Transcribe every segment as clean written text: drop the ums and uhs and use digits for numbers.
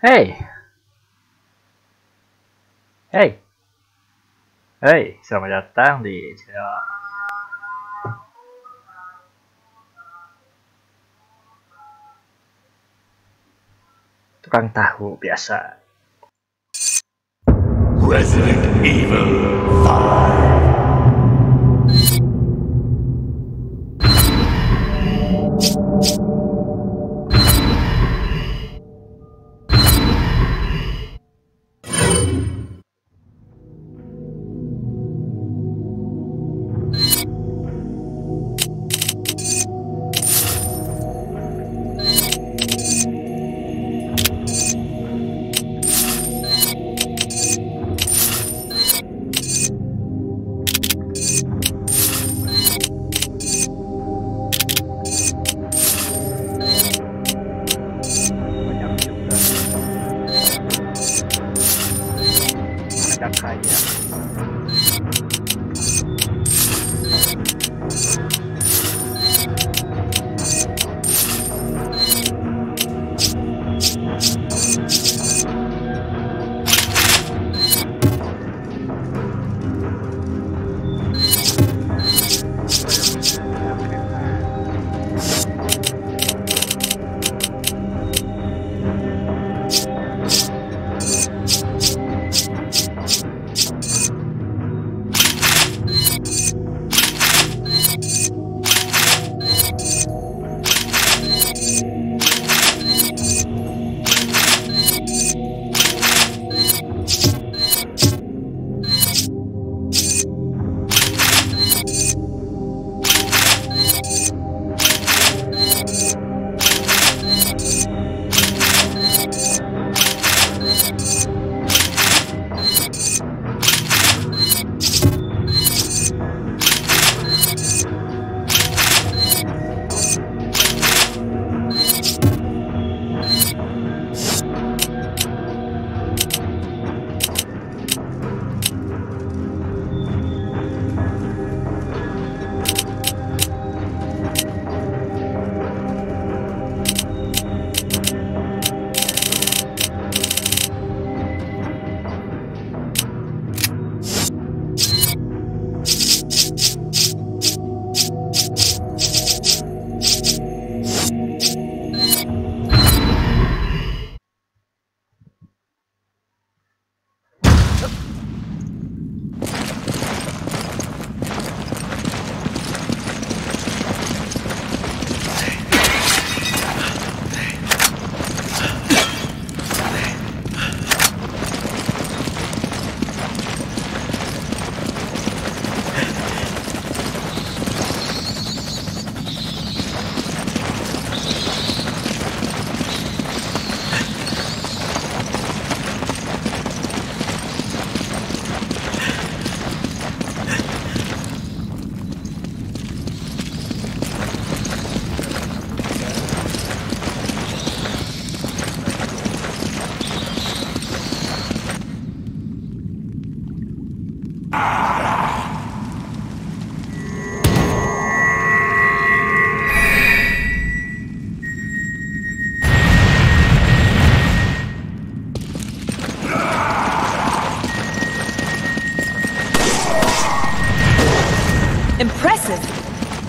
Hey! Hey! Hey, selamat datang di Stella. Tukang tahu biasa. Resident Evil 5.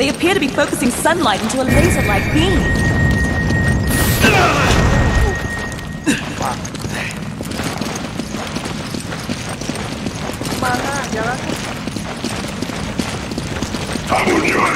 They appear to be focusing sunlight into a laser-like beam. Mana jalannya? Kamu jual.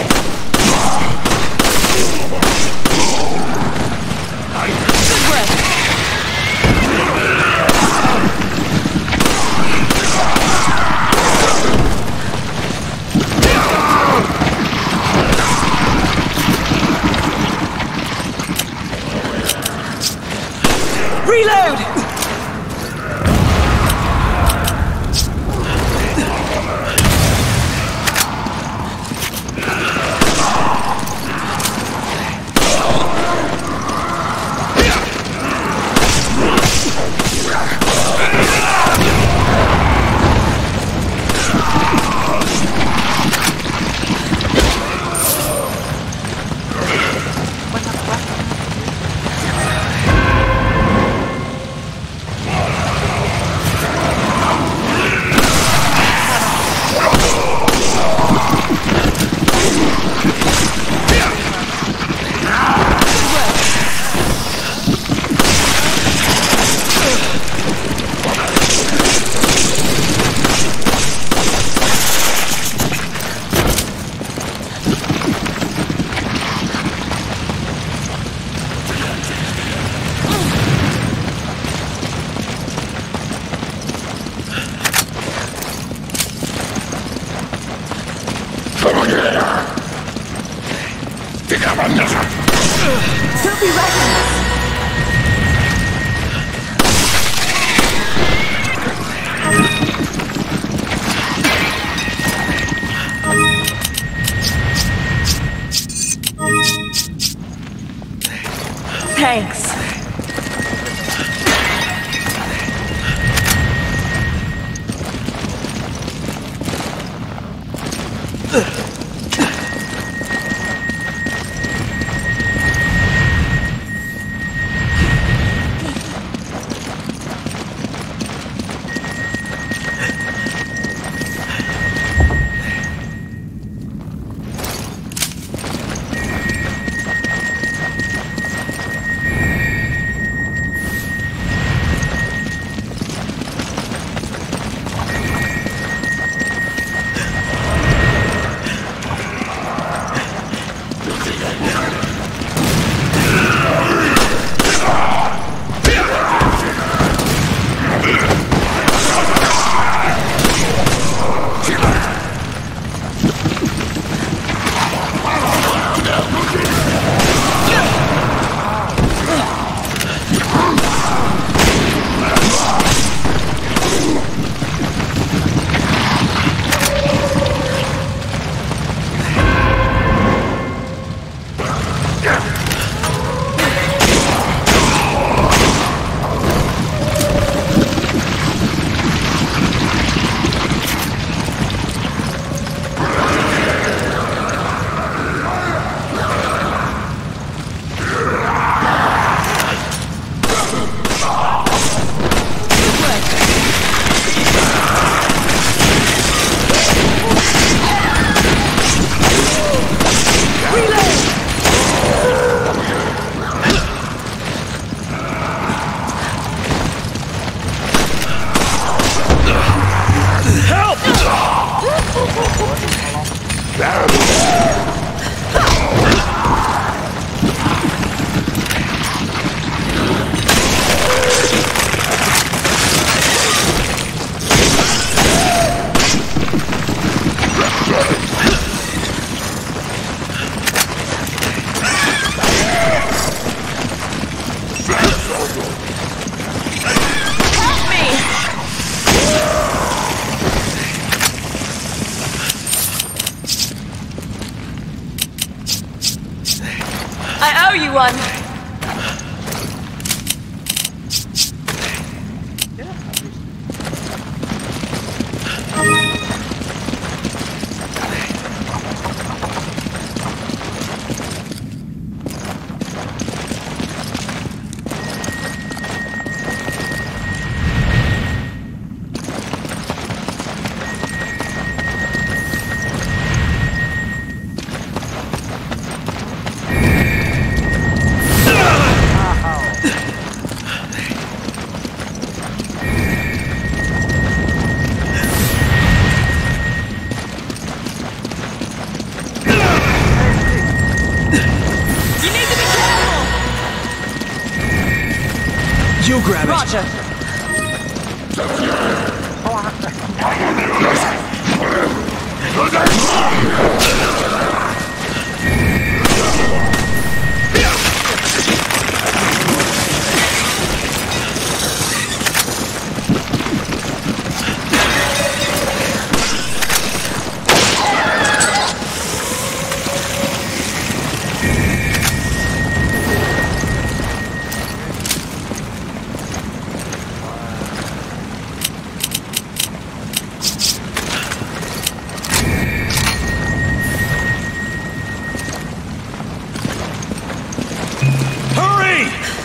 Reload! run.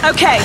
Okay.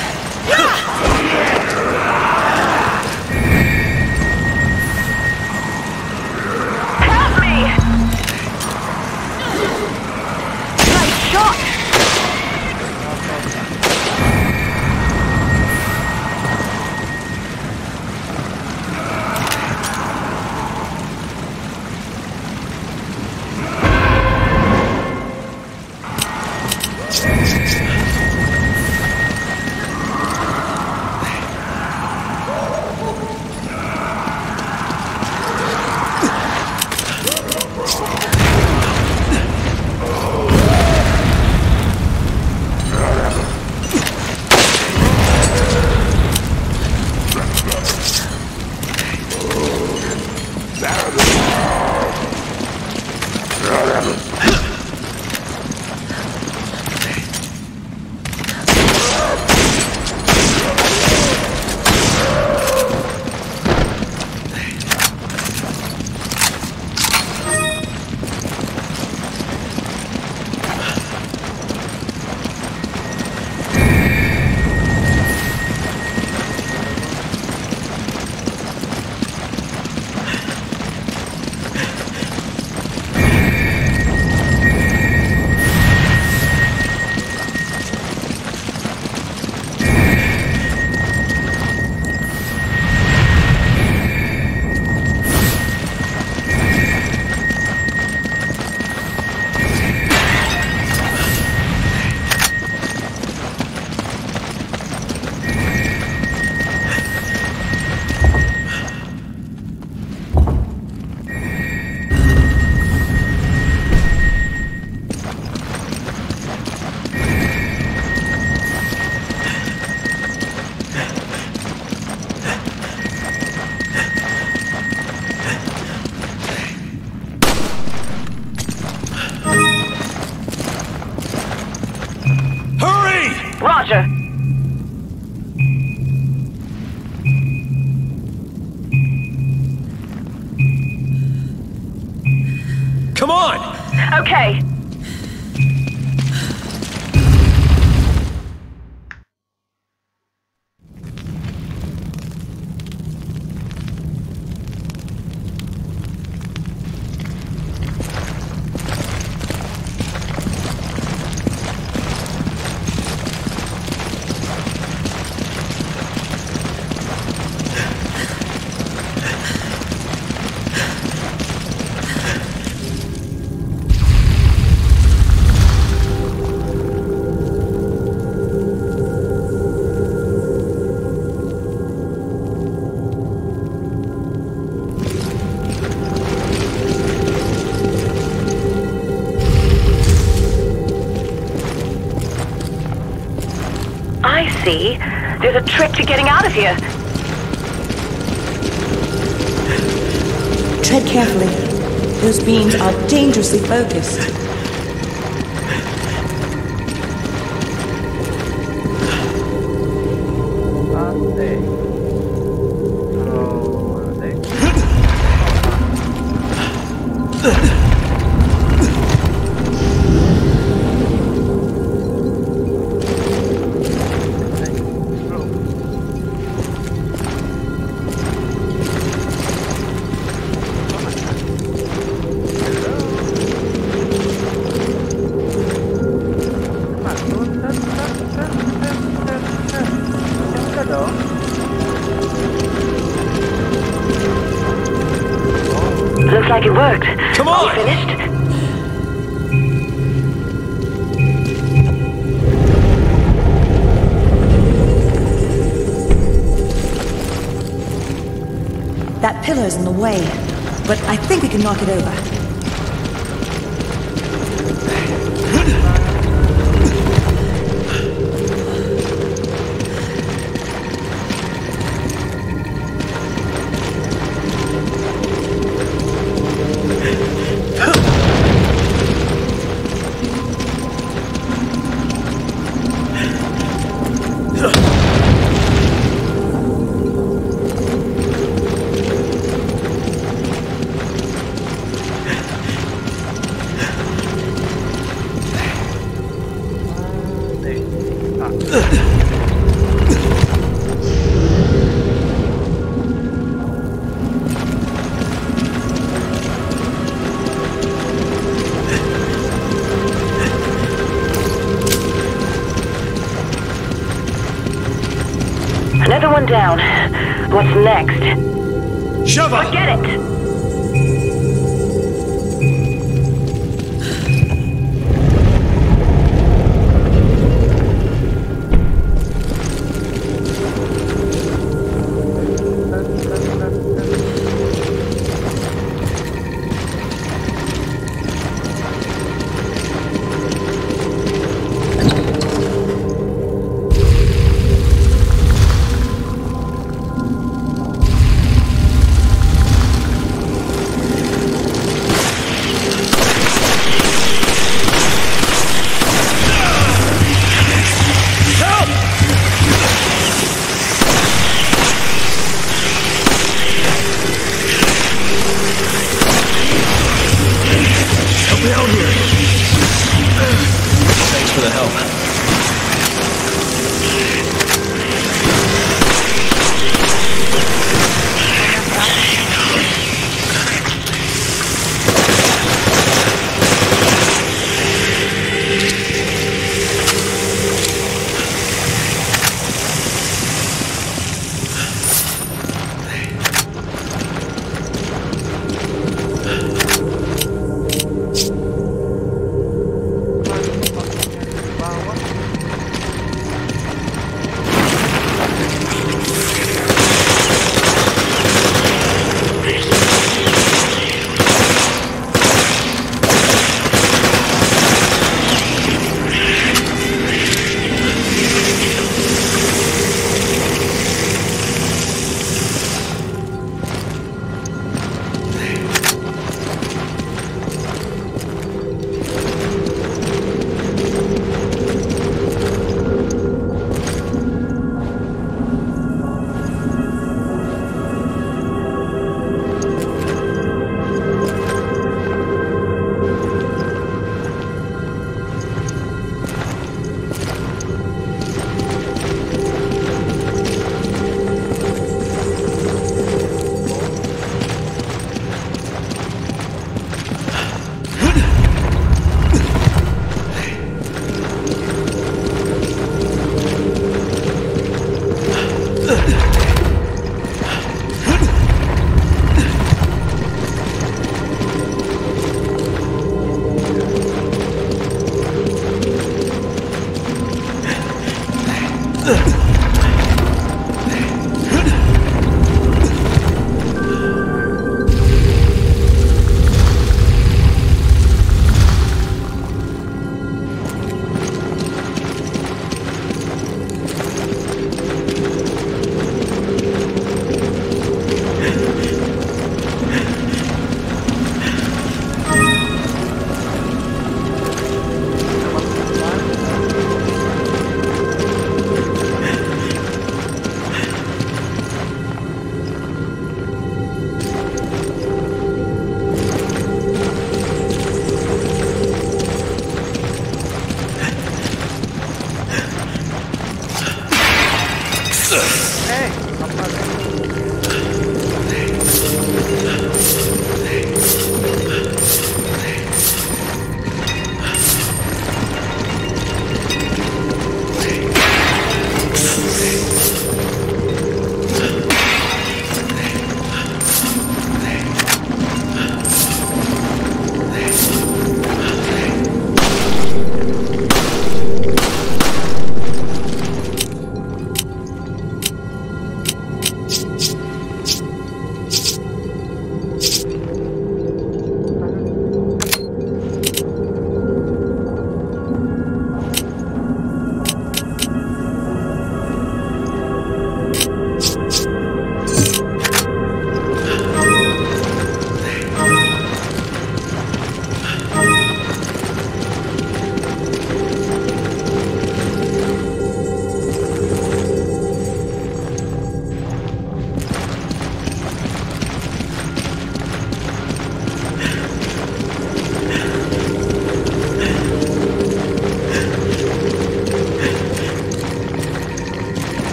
See? There's a trick to getting out of here. Tread carefully. Those beams are dangerously focused. Looks like it worked. Come on! Are we finished? That pillar's in the way, but I think we can knock it over. Down. What's next? Shove up! Forget it!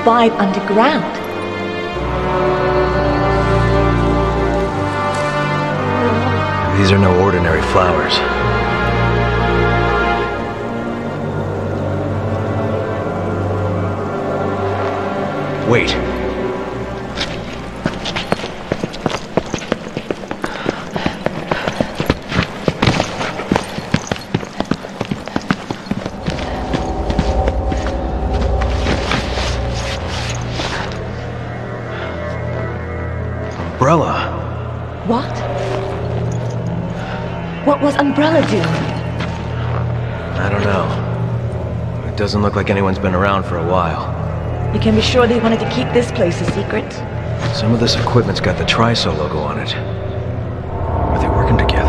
Survive underground. These are no ordinary flowers. Wait. Umbrella do? I don't know. It doesn't look like anyone's been around for a while. You can be sure they wanted to keep this place a secret. Some of this equipment's got the Tri-Sol logo on it. Are they working together?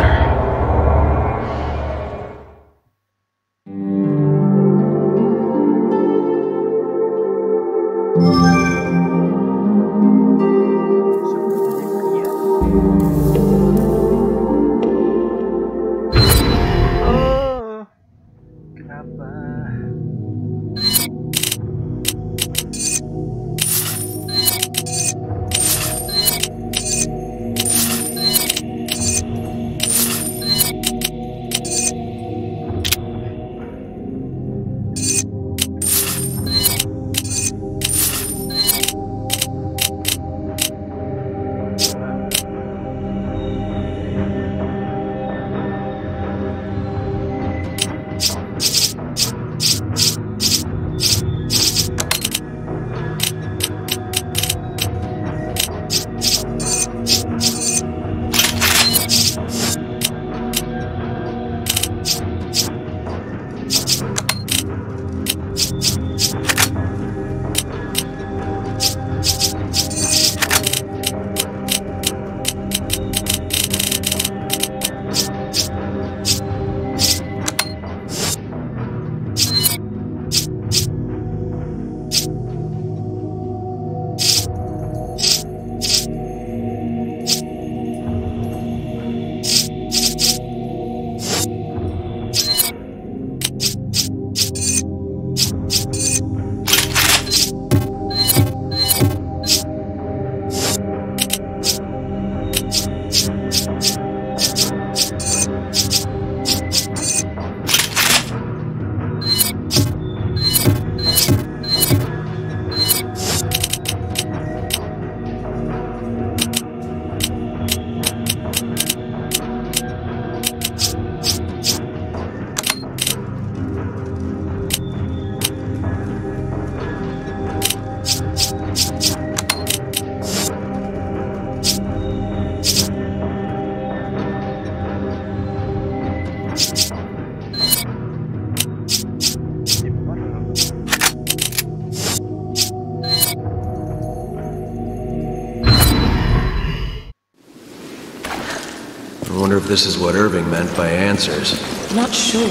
Wonder if this is what Irving meant by answers. Not sure.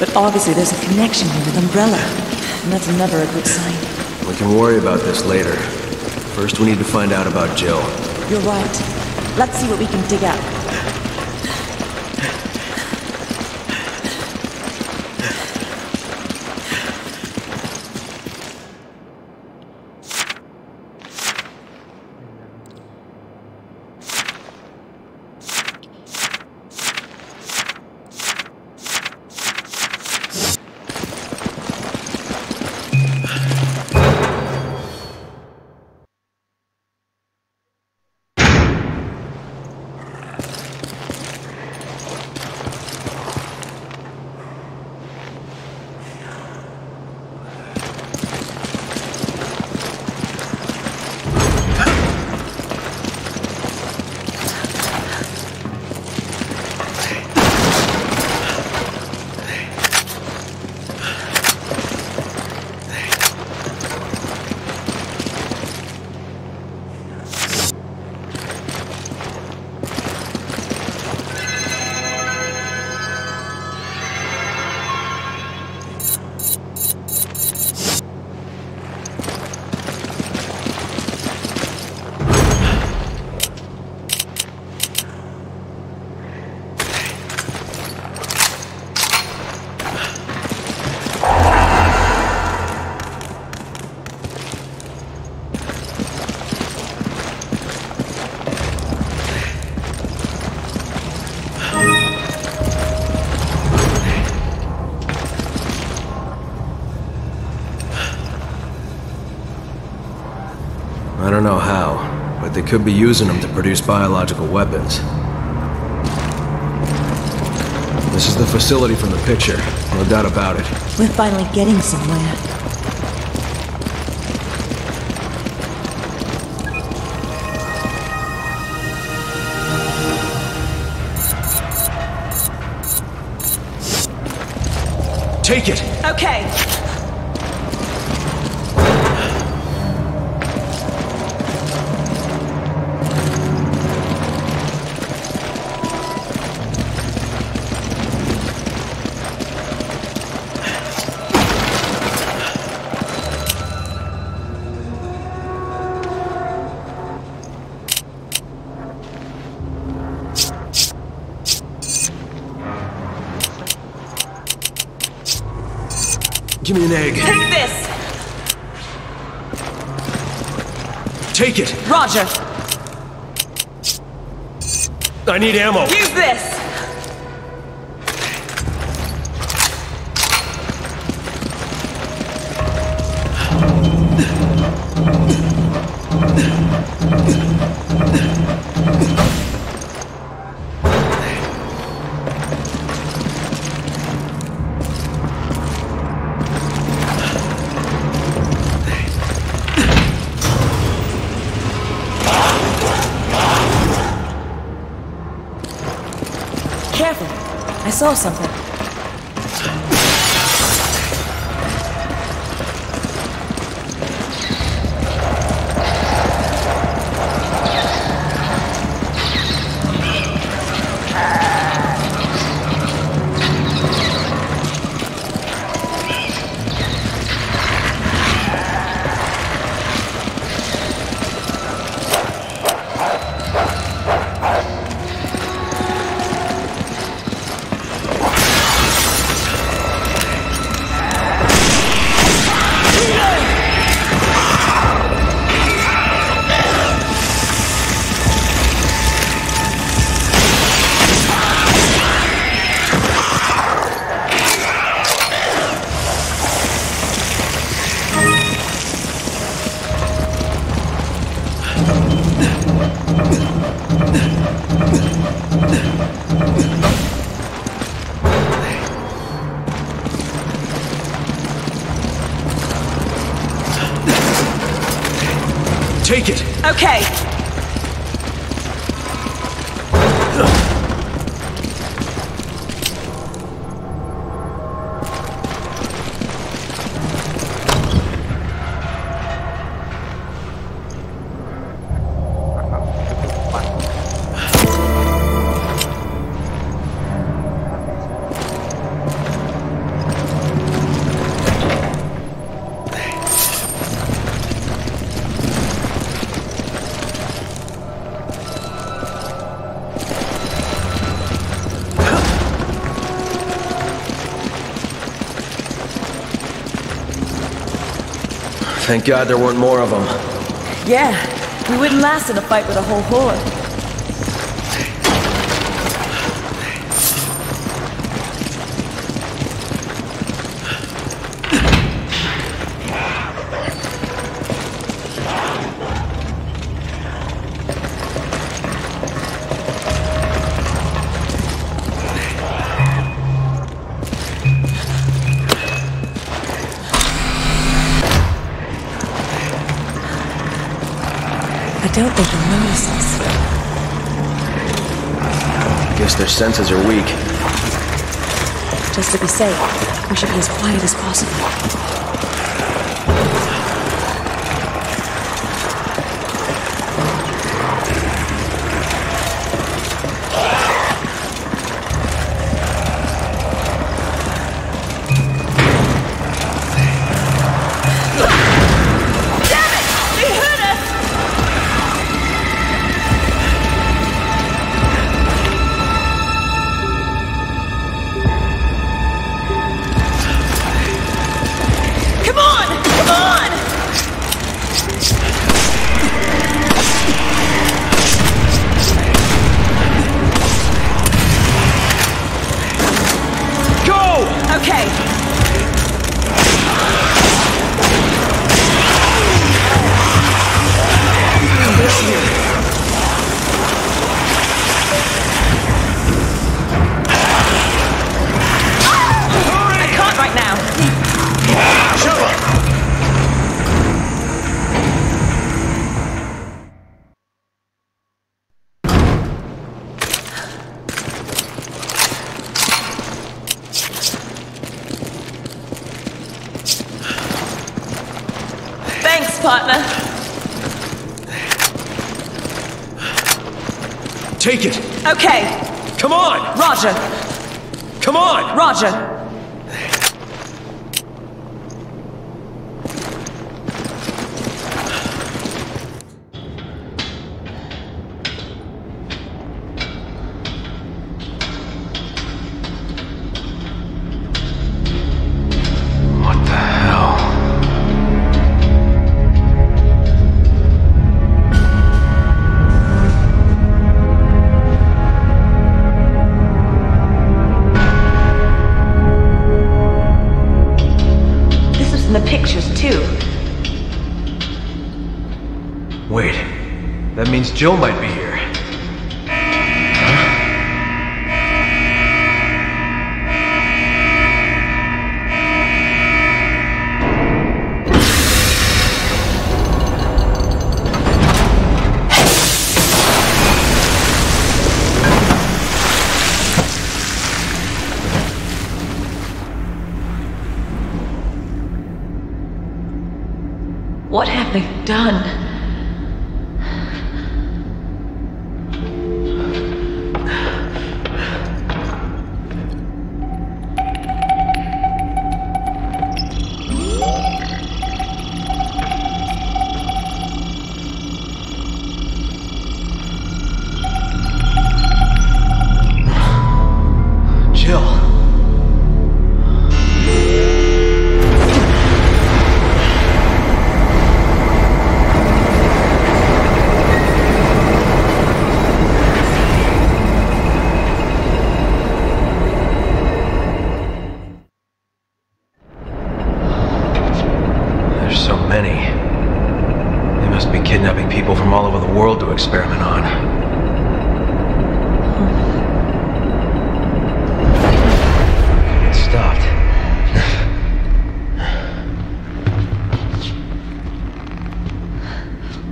But obviously there's a connection here with Umbrella. And that's never a good sign. We can worry about this later. First, we need to find out about Jill. You're right. Let's see what we can dig out. I don't know how, but they could be using them to produce biological weapons. This is the facility from the picture, no doubt about it. We're finally getting somewhere. Take it! Okay! Give me an egg. Take this! Take it! Roger! I need ammo! Use this! I saw something. Take it! Okay! Thank God there weren't more of them. Yeah, we wouldn't last in a fight with a whole horde. I don't think they'll notice us. I guess their senses are weak. Just to be safe, we should be as quiet as possible. Take it! Okay! Come on! Roger! Come on! Roger! Jill might be here. What have they done?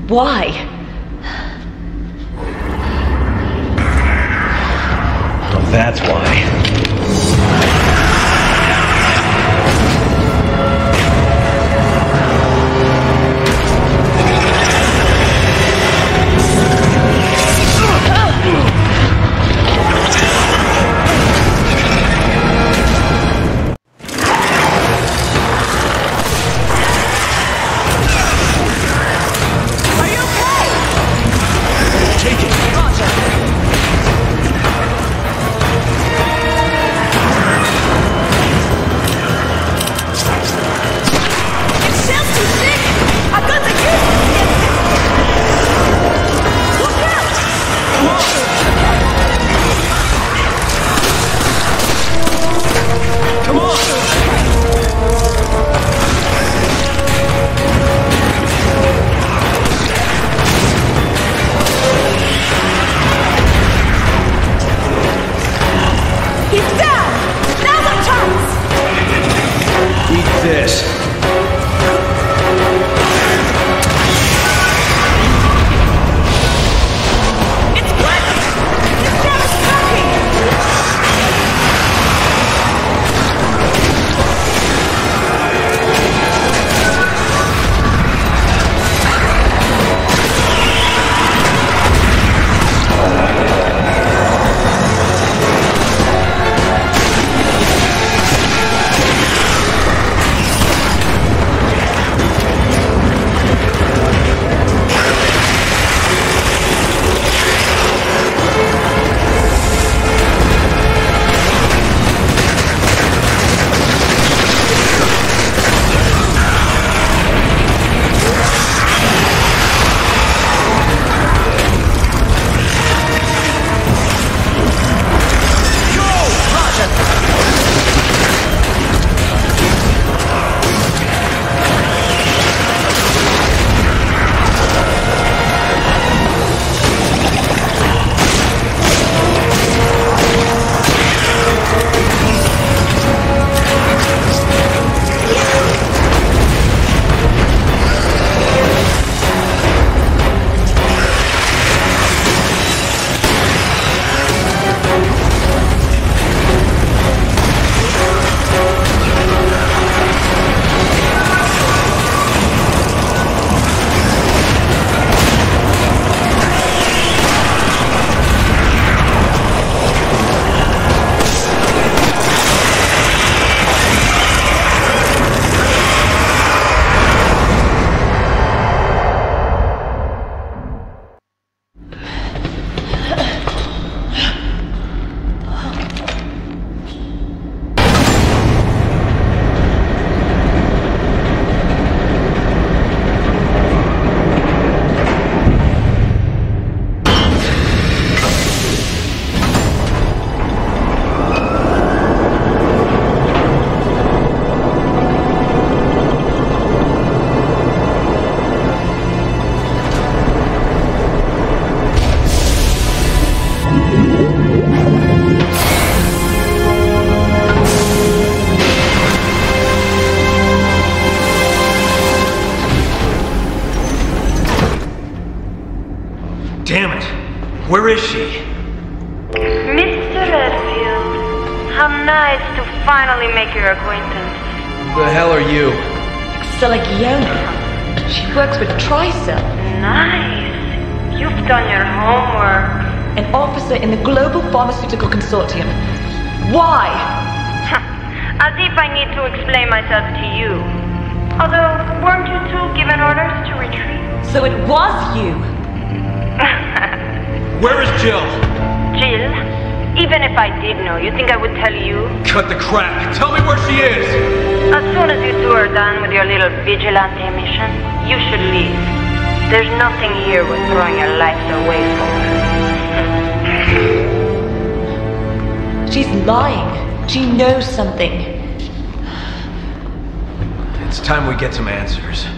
Why? Well, that's why. Where is she? Mr. Redfield, how nice to finally make your acquaintance. Who the hell are you? Stella Gionne. She works with Tricell. Nice. You've done your homework. An officer in the Global Pharmaceutical Consortium. Why? As if I need to explain myself to you. Although, weren't you two given orders to retreat? So it was you. Where is Jill? Jill? Even if I did know, you think I would tell you? Cut the crap. Tell me where she is. As soon as you two are done with your little vigilante mission, you should leave. There's nothing here worth throwing your lives away for. She's lying. She knows something. It's time we get some answers.